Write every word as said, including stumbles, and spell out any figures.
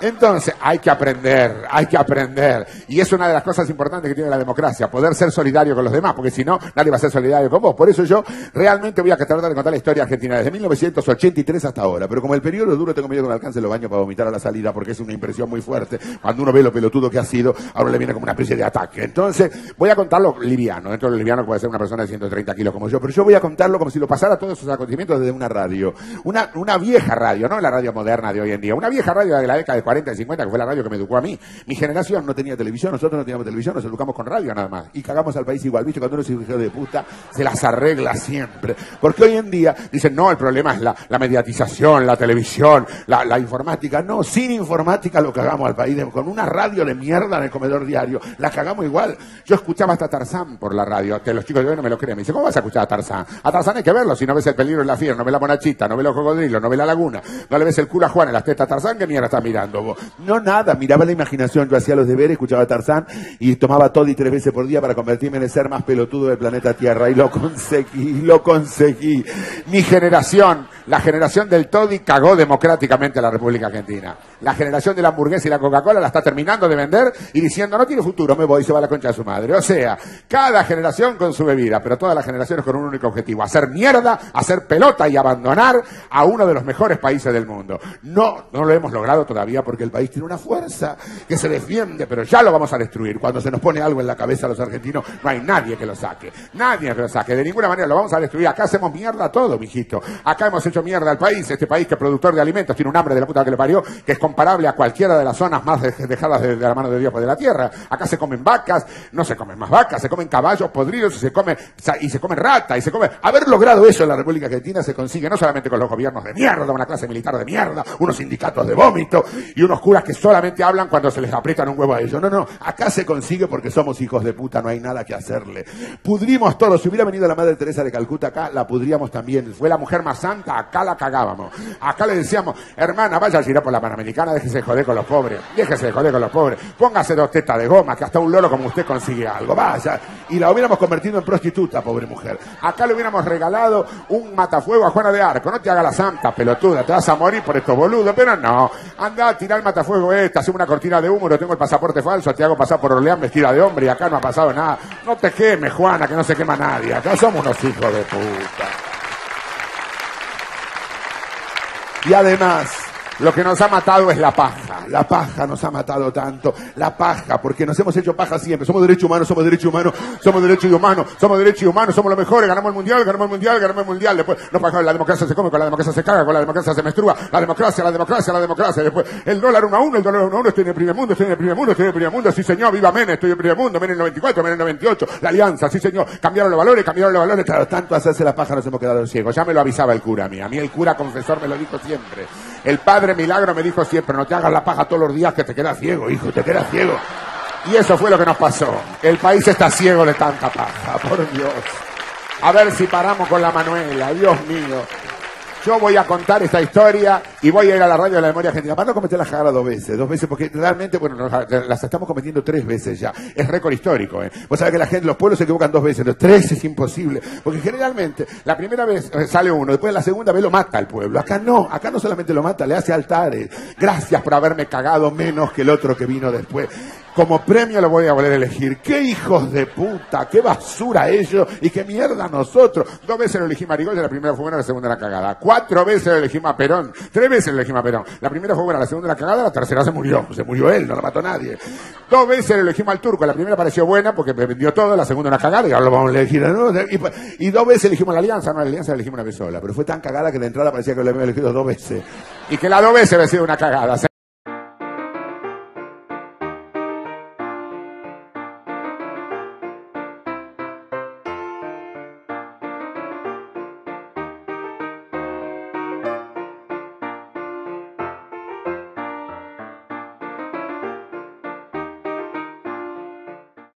Entonces, hay que aprender, hay que aprender. Y es una de las cosas importantes que tiene la democracia, poder ser solidario con los demás, porque si no, nadie va a ser solidario con vos. Por eso yo realmente voy a tratar de contar la historia argentina desde mil novecientos ochenta y tres hasta ahora. Pero como el periodo es duro, tengo miedo que me alcance los baños para vomitar a la salida, porque es una impresión muy fuerte. Cuando uno ve lo pelotudo que ha sido, ahora le viene como una especie de ataque. Entonces, voy a contarlo liviano. Dentro de lo liviano puede ser una persona de ciento treinta kilos como yo, pero yo voy a contarlo como si lo pasara todos esos acontecimientos desde una radio. Una, una vieja radio, no la radio moderna de hoy en día. Una vieja radio de la década de cuarenta y cincuenta, que fue la radio que me educó a mí. Mi generación no tenía televisión, nosotros no teníamos televisión, nos educamos con radio nada más. Y cagamos al país igual, ¿viste? Cuando uno es hijo de puta, se las arregla siempre. Porque hoy en día dicen, no, el problema es la, la mediatización, la televisión, la, la informática. No, sin informática lo cagamos al país. Con una radio de mierda en el comedor diario, la cagamos igual. Yo escuchaba hasta Tarzán por la radio, que los chicos de hoy no me lo creen. Me dicen, ¿cómo vas a escuchar a Tarzán? A Tarzán hay que verlo, si no ves El peligro en la fiera, no ves La monachita, no ves Los cocodrilos, no ves La laguna, no le ves el culo a Juan en las tetas. Tarzán, ¿qué mierda estás mirando vos? No, nada, miraba la imaginación, yo hacía los deberes, escuchaba a Tarzán y tomaba todo y tres veces por día para convertirme en el ser más pelotudo del planeta Tierra. Y lo conseguí, lo conseguí. Mi generación, la generación del Toddy, cagó democráticamente a la República Argentina. La generación de la hamburguesa y la Coca-Cola la está terminando de vender y diciendo, no tiene futuro, me voy, se va a la concha de su madre. O sea, cada generación con su bebida, pero todas las generaciones con un único objetivo, hacer mierda, hacer pelota y abandonar a uno de los mejores países del mundo. No, no lo hemos logrado todavía porque el país tiene una fuerza que se defiende, pero ya lo vamos a destruir. Cuando se nos pone algo en la cabeza a los argentinos, no hay nadie que lo saque, nadie que lo saque, de ninguna manera lo vamos a destruir. Acá hacemos mierda todo, mijito. Acá hemos hecho mierda al país, este país que es productor de alimentos, tiene un hambre de la puta que le parió, que es comparable a cualquiera de las zonas más dejadas de, de la mano de Dios por de la tierra. Acá se comen vacas, no se comen más vacas, se comen caballos podridos y se comen y se comen rata y se comen. Haber logrado eso en la República Argentina se consigue no solamente con los gobiernos de mierda, una clase militar de mierda, unos sindicatos de vómito y unos curas que solamente hablan cuando se les aprietan un huevo a ellos. No, no, acá se consigue porque somos hijos de puta, no hay nada que hacerle. Pudrimos todo. Si hubiera venido la Madre Teresa de Calcuta acá, la pudríamos también. Fue la mujer más santa. Acá la cagábamos, acá le decíamos, hermana, vaya a girar por la Panamericana, déjese de joder con los pobres, déjese de joder con los pobres, póngase dos tetas de goma, que hasta un loro como usted consigue algo, vaya, y la hubiéramos convertido en prostituta, pobre mujer. Acá le hubiéramos regalado un matafuego a Juana de Arco, no te haga la santa, pelotuda, te vas a morir por estos boludos, pero no, anda a tirar el matafuego este, hace una cortina de humo, no tengo el pasaporte falso, te hago pasar por Orleán vestida de hombre y acá no ha pasado nada, no te quemes, Juana, que no se quema nadie, acá somos unos hijos de puta. Y además, lo que nos ha matado es la paja. La paja nos ha matado tanto. La paja, porque nos hemos hecho paja siempre. Somos derechos humanos, somos derechos humanos, somos derechos humanos, somos derechos humanos, somos los mejores, ganamos el mundial, ganamos el mundial, ganamos el mundial. Después, no pagamos, la democracia se come, con la democracia se caga, con la democracia se menstrua, la democracia, la democracia, la democracia. Después, el dólar uno a uno, el dólar uno a uno, estoy en el primer mundo, estoy en el primer mundo, estoy en el primer mundo, sí señor, viva Menem, estoy en el primer mundo, Menem el noventa y cuatro, Menem el noventa y ocho, la alianza, sí señor, cambiaron los valores, cambiaron los valores, claro, tanto hacerse la paja nos hemos quedado ciegos. Ya me lo avisaba el cura a mí, a mí el cura confesor me lo dijo siempre. El padre Milagro me dijo siempre, no te hagas la paja todos los días que te quedas ciego, hijo, te quedas ciego. Y eso fue lo que nos pasó. El país está ciego de tanta paja, por Dios. A ver si paramos con la Manuela, Dios mío. Yo voy a contar esta historia y voy a ir a la radio de la memoria argentina para no cometer las cagadas dos veces, dos veces, porque realmente, bueno, nos, las estamos cometiendo tres veces ya. Es récord histórico, ¿eh? Vos sabés que la gente, los pueblos se equivocan dos veces, los tres es imposible, porque generalmente la primera vez sale uno, después la segunda vez lo mata el pueblo. Acá no, acá no solamente lo mata, le hace altares. Gracias por haberme cagado menos que el otro que vino después. Como premio lo voy a volver a elegir. ¡Qué hijos de puta! ¡Qué basura ellos! ¡Y qué mierda nosotros! Dos veces lo elegí Marigol, la primera fue buena, la segunda la cagada. Cuatro veces lo elegimos a Perón. Tres veces lo elegimos a Perón. La primera fue buena, la segunda la cagada, la tercera se murió. Se murió él, no la mató nadie. Dos veces lo elegimos al turco. La primera pareció buena porque me vendió todo, la segunda una cagada y ahora lo vamos a elegir. ¿No? Y, y dos veces elegimos la alianza. No, la alianza la elegimos una vez sola. Pero fue tan cagada que de entrada parecía que lo habíamos elegido dos veces. Y que la dos veces había sido una cagada.